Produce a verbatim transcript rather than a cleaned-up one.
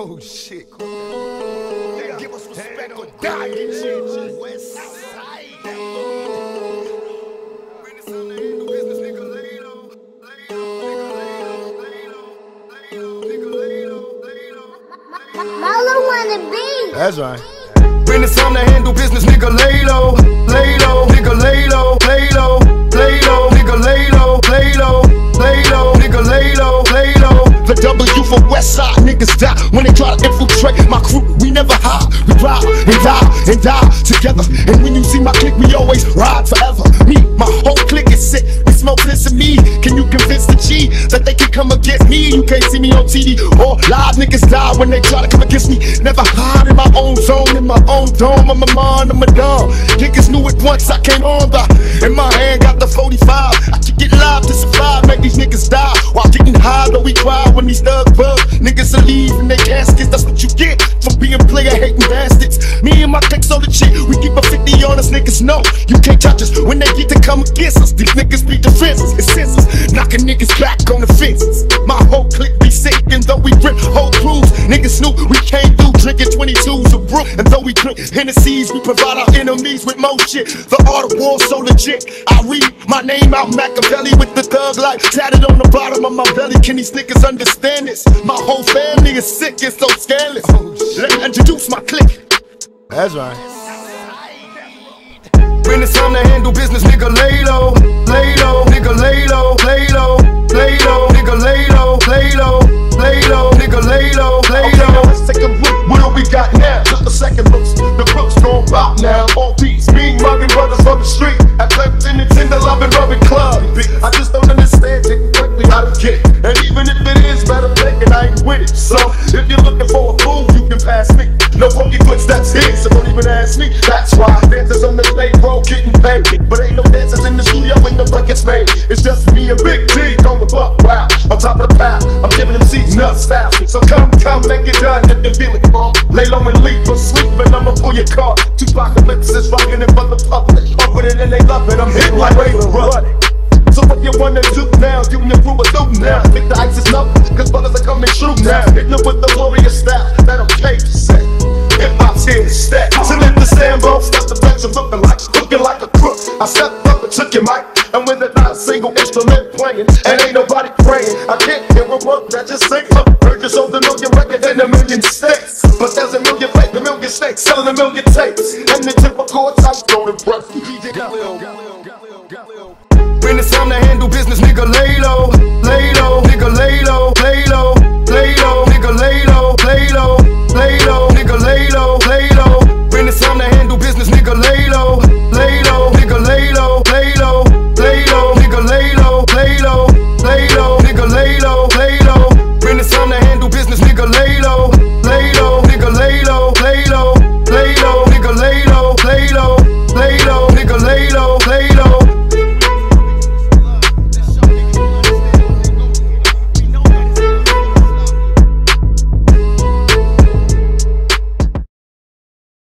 Oh shit. They give us respect or die. West side. Bring this on the end of business, nigga. Lay low, lay low, lay low, nigga. Lay low, lay low. Molo wanna be. That's right. Bring this on the handle business, nigga. Lay low, lay low, nigga. Lay low, lay low, lay low, nigga. Lay low, lay low, lay low, nigga. Lay low, lay low. The W for Westside, niggas die when they try to infiltrate my crew. We never hide, we ride and die and die together. And when you see my clique, we always ride forever. Me, my whole clique is sick. They smoke this to me. Can you convince the G that they can come against me? You can't see me on T V or live. Niggas die when they try to come against me. Never hide in my own zone, in my own dome. I'm a mind, I'm a dome. Niggas knew it once I came on by. In my hand got the forty-five. I kick it live to survive. Make these niggas die while getting high. Though we cry when these thugs bug, niggas are leaving their caskets. That's what you get for being player hating bastards. Me and my cliques all the shit. We keep a fifty on us, niggas know you can't touch us. When they get to come against us, these niggas be defenses and senses, knocking niggas back on the fences. My whole clique be sick, and though we rip whole crews, niggas knew we came through drinking twenty-twos of brew. And though we drink Hennessy's, we provide our enemies with more shit. The art of war so legit. I read my name out Makaveli with the thug life tatted on the bottom of my belly. Can these niggas understand? Understand this, my whole family is sick, it's so scandalous. Oh, let me introduce my clique. That's right. When it's time to handle business, nigga, lay low, lay low, nigga, lay low, lay low, lay low, nigga, lay low, lay low, lay low, nigga, lay low, lay low. Let's take a look. What do we got now? Just a second, looks. The crooks gon' pop now. All these mean mugging brothers on the street. I left in the Tinder, loving, rubbing club. I just don't understand it quickly how to get it. And even if it is better thinking, I ain't with it. So if you're looking for a fool, you can pass me. No funky footsteps here, so don't even ask me. That's why dancers on the stage, bro, getting paid. But ain't no dancers in the studio when the bucket's made. It's just me and Big D on the buck wow. On top of the pile, I'm giving them seats nuts fast. So come, come, make it done if you're feeling calm. Lay low and leave for sleep, and I'ma pull your car. Two apocalypse is rocking it for the public. Open it and they love it. I'm hit like wave and run. So what you wanna do now, you can prove it through now. Think the ice is up, cause brothers are coming true now. Hitting them with the glorious style that I'm capable. Hip-hop's here to step. To lift the Sambo, step the bench, I'm looking like, looking like a crook. I stepped up and took your mic, and when there's not a single instrument playing, and ain't nobody praying, I can't hear a word that just sings. Heard you sold a million records and a million stakes, but there's a million fake, a million stakes, selling a million tapes, and the typical type going rough. When it's time to handle business, nigga, lay low,